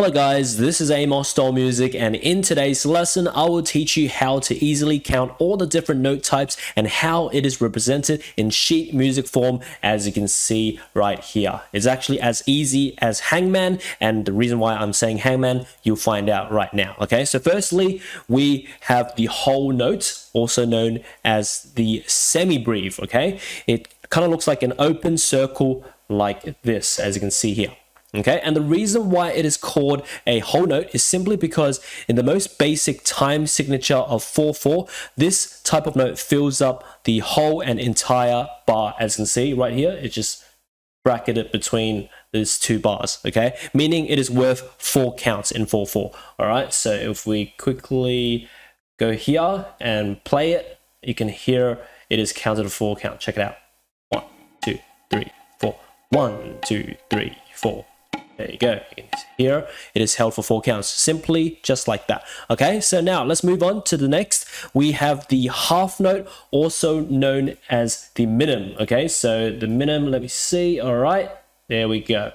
Hello guys, this is Amosdoll Music, and in today's lesson I will teach you how to easily count all the different note types and how it is represented in sheet music form, as you can see right here. It's actually as easy as Hangman, and the reason why I'm saying Hangman, you'll find out right now. Okay, so firstly we have the whole note, also known as the semibreve. Okay, it kind of looks like an open circle like this, as you can see here. Okay, and the reason why it is called a whole note is simply because in the most basic time signature of 4/4, this type of note fills up the whole and entire bar. As you can see right here, it's just bracketed between these two bars, okay? Meaning it is worth 4 counts in 4/4. All right, so if we quickly go here and play it, you can hear it is counted a 4 count. Check it out. 1, 2, 3, 4. 1, 2, 3, 4. There you go. Here it is held for 4 counts, simply just like that. Okay, so now let's move on to the next. We have the half note, also known as the minim. Okay, so the minim, let me see. All right, there we go.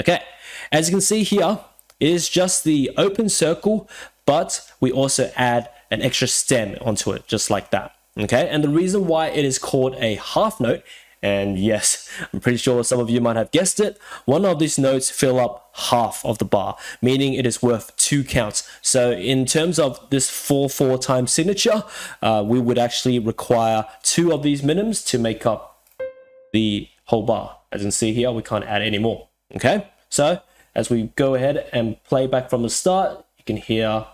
Okay, as you can see here, it is just the open circle, but we also add an extra stem onto it, just like that. Okay, and the reason why it is called a half note, and yes, I'm pretty sure some of you might have guessed it, one of these notes fill up half of the bar, meaning it is worth 2 counts. So in terms of this 4/4 time signature, we would actually require 2 of these minims to make up the whole bar. As you can see here, we can't add any more. Okay, so as we go ahead and play back from the start, you can hear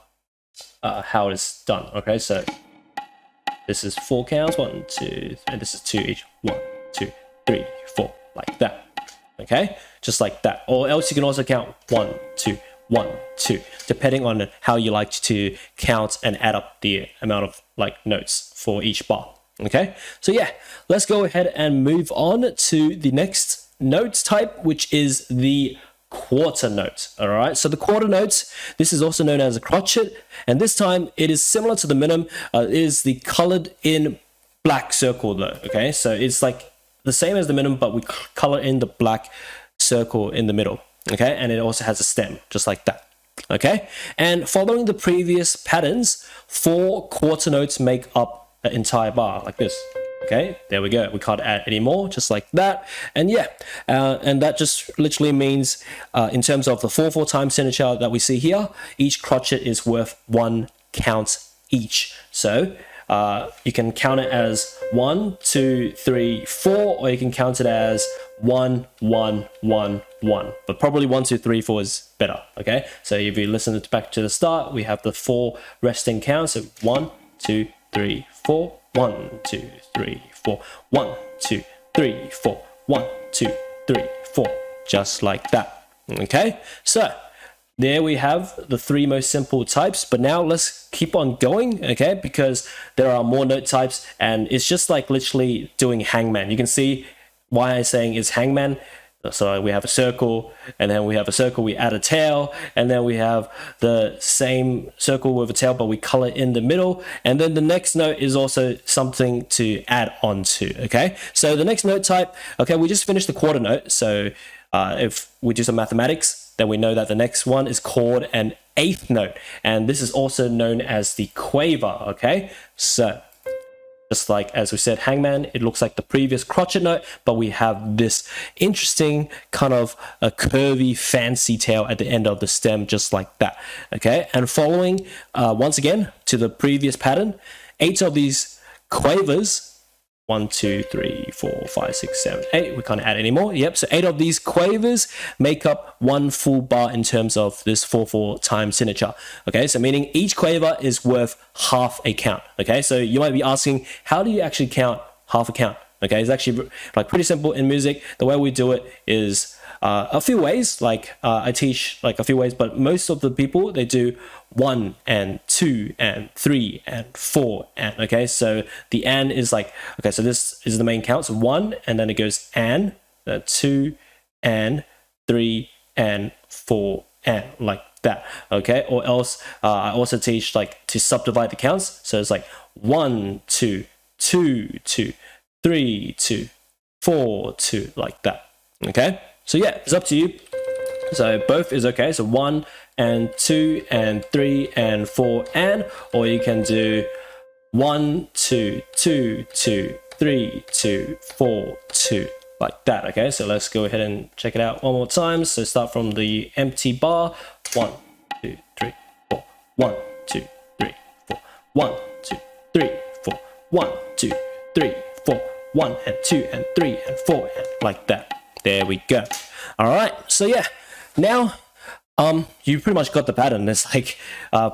how it's done. Okay, so this is 4 counts, 1, 2, and this is 2 each. 1, 2, 3, 4, like that. Okay, just like that. Or else you can also count 1, 2, 1, 2, depending on how you like to count and add up the amount of like notes for each bar. Okay, so yeah, let's go ahead and move on to the next note type, which is the quarter note. All right, so the quarter note, this is also known as a crotchet, and this time it is similar to the minim. It is the colored in black circle though. Okay, so it's like the same as the minim, but we color in the black circle in the middle. Okay, and it also has a stem, just like that. Okay, and following the previous patterns, 4 quarter notes make up an entire bar, like this. Okay, there we go. We can't add any more, just like that. And yeah, and that just literally means in terms of the 4/4 time signature that we see here, each crotchet is worth 1 count each. So you can count it as 1, 2, 3, 4, or you can count it as 1, 1, 1, 1, but probably 1, 2, 3, 4 is better. Okay, so if you listen back to the start, we have the 4 resting counts. So 1, 2, 3, 4, 1, 2, 3, 4, 1, 2, 3, 4, 1, 2, 3, 4, just like that. Okay, so there we have the 3 most simple types, but now let's keep on going, okay, because there are more note types, and it's just like literally doing Hangman. You can see why I'm saying it's Hangman. So we have a circle, and then we have a circle, we add a tail, and then we have the same circle with a tail, but we color in the middle. And then the next note is also something to add on to, okay? So the next note type, okay, we just finished the quarter note. So if we do some mathematics, then we know that the next one is called an eighth note, and this is also known as the quaver. Okay, so just like as we said Hangman, it looks like the previous crotchet note, but we have this interesting kind of a curvy fancy tail at the end of the stem, just like that. Okay, and following once again to the previous pattern, 8 of these quavers, 1, 2, 3, 4, 5, 6, 7, 8, we can't add any more. Yep, so 8 of these quavers make up 1 full bar in terms of this 4/4 time signature. Okay, so meaning each quaver is worth half a count. Okay, so you might be asking, how do you actually count half a count? Okay, it's actually like pretty simple in music. The way we do it is a few ways, like I teach like a few ways, but most of the people, they do 1 and 2 and 3 and 4 and, okay, so the and is like, okay, so this is the main count, so 1, and then it goes and 2 and 3 and 4 and, like that. Okay, or else I also teach like to subdivide the counts, so it's like 1, 2, 2, 2, 3, 2, 4, 2, like that. Okay, so yeah, it's up to you. So both is okay, so 1 and 2 and 3 and 4 and, or you can do 1 2 2 2 3 2 4 2 like that. Okay, so let's go ahead and check it out one more time. So start from the empty bar, 1 2 3 4 1 2 3 4 1 2 3 4 1 2 3 4 1 and 2 and 3 and 4 and like that. There we go. All right, so yeah, now you pretty much got the pattern. It's like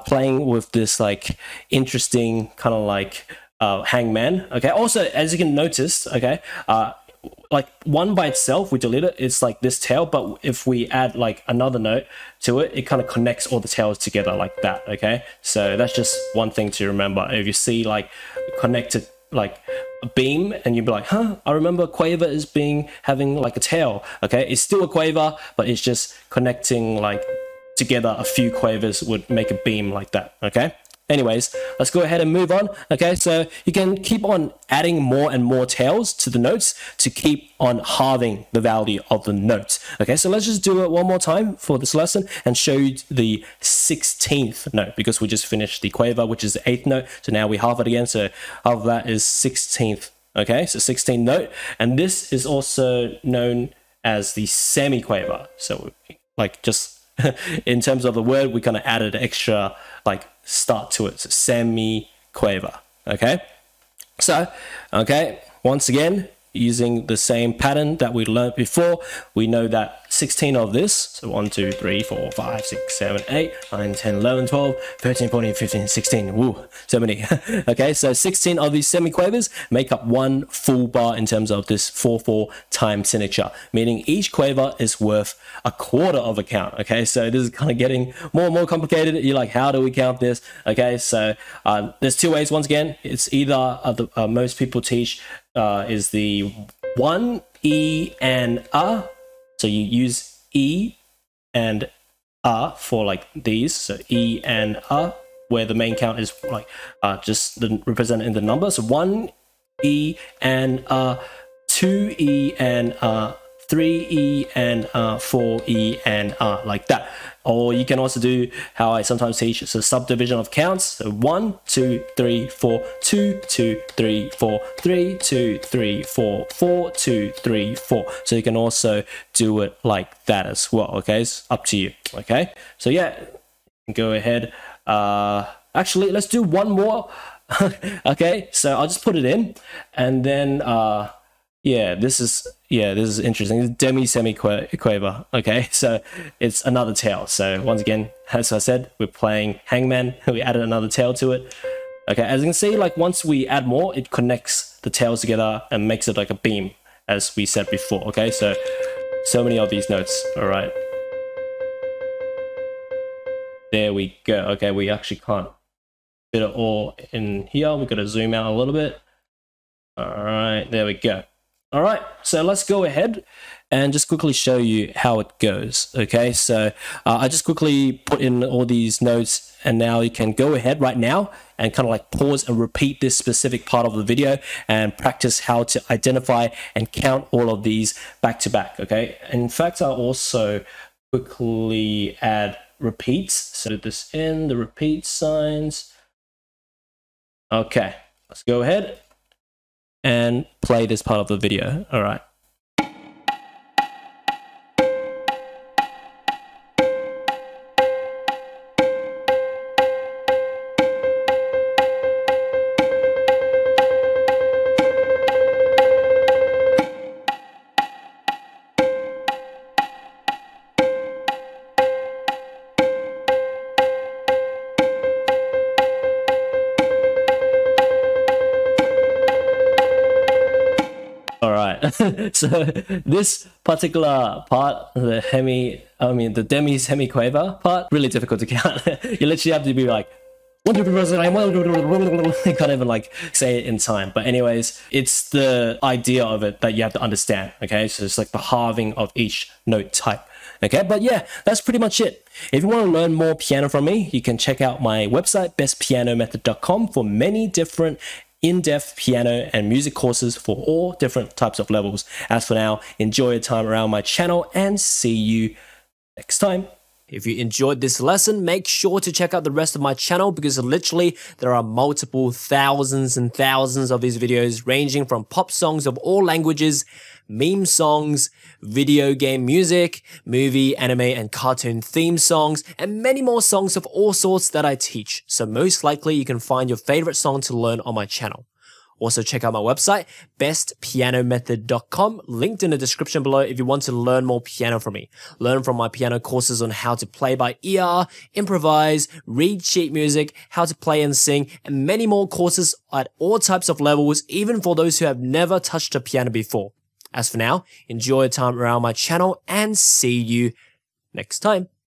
playing with this like interesting kind of like hangman. Okay, also as you can notice, okay, like one by itself, we delete it, it's like this tail, but if we add like another note to it, it kind of connects all the tails together like that. Okay, so that's just one thing to remember. If you see like connected like a beam and you'd be like, huh, I remember quaver is having like a tail. Okay, it's still a quaver, but it's just connecting like together a few quavers would make a beam like that. Okay, anyways, let's go ahead and move on. Okay, so you can keep on adding more and more tails to the notes to keep on halving the value of the notes. Okay, so let's just do it one more time for this lesson and show you the 16th note, because we just finished the quaver, which is the 8th note. So now we halve it again, so half of that is 16th. Okay, so 16th note, and this is also known as the semi-quaver. So like just in terms of the word, we kind of added extra like start to it, so semi-quaver. Okay, so okay, once again using the same pattern that we learned before, we know that 16 of this, so 1 2 3 4 5 6 7 8 9 10 11 12 13 14 15 16, woo, so many. Okay, so 16 of these semi-quavers make up one full bar in terms of this 4/4 time signature, meaning each quaver is worth a quarter of a count. Okay, so this is kind of getting more and more complicated. You're like, how do we count this? Okay, so there's two ways. Once again, it's either most people teach is the 1 E and A. So you use E and A for like these, so E and A, where the main count is like just represented in the number. So 1 E and A, 2 E and A, 3 E and A, 4 E and A, like that. Or you can also do how I sometimes teach, so subdivision of counts. So 1 2 3 4 2 2 3 4 3 2 3 4 4 2 3 4. So you can also do it like that as well. Okay, it's up to you. Okay, so yeah, go ahead. Actually, let's do one more. Okay, so I'll just put it in, and then yeah, this is interesting. It's demi semi quaver. Okay, so it's another tail. So once again, as I said, we're playing hangman. We added another tail to it. Okay, as you can see, like once we add more, it connects the tails together and makes it like a beam, as we said before. Okay, so many of these notes. All right, there we go. Okay, we actually can't fit it all in here. We've got to zoom out a little bit. All right, there we go. All right, so let's go ahead and just quickly show you how it goes. Okay, so I just quickly put in all these notes, and now you can go ahead right now and kind of like pause and repeat this specific part of the video and practice how to identify and count all of these back to back. Okay, and in fact, I'll also quickly add repeats. So this in the repeat signs. Okay, let's go ahead and play this part of the video. All right. So this particular part, the demi semi quaver part, really difficult to count. You literally have to be like, you can't even like say it in time. But anyways, it's the idea of it that you have to understand. Okay, so it's like the halving of each note type. Okay, but yeah, that's pretty much it. If you want to learn more piano from me, you can check out my website bestpianomethod.com for many different in-depth piano and music courses for all different types of levels. As for now, enjoy your time around my channel and see you next time. If you enjoyed this lesson, make sure to check out the rest of my channel because literally there are multiple thousands and thousands of these videos ranging from pop songs of all languages, meme songs, video game music, movie, anime and cartoon theme songs, and many more songs of all sorts that I teach. So most likely you can find your favorite song to learn on my channel. Also check out my website, bestpianomethod.com, linked in the description below if you want to learn more piano from me. Learn from my piano courses on how to play by ear, improvise, read sheet music, how to play and sing, and many more courses at all types of levels, even for those who have never touched a piano before. As for now, enjoy your time around my channel and see you next time.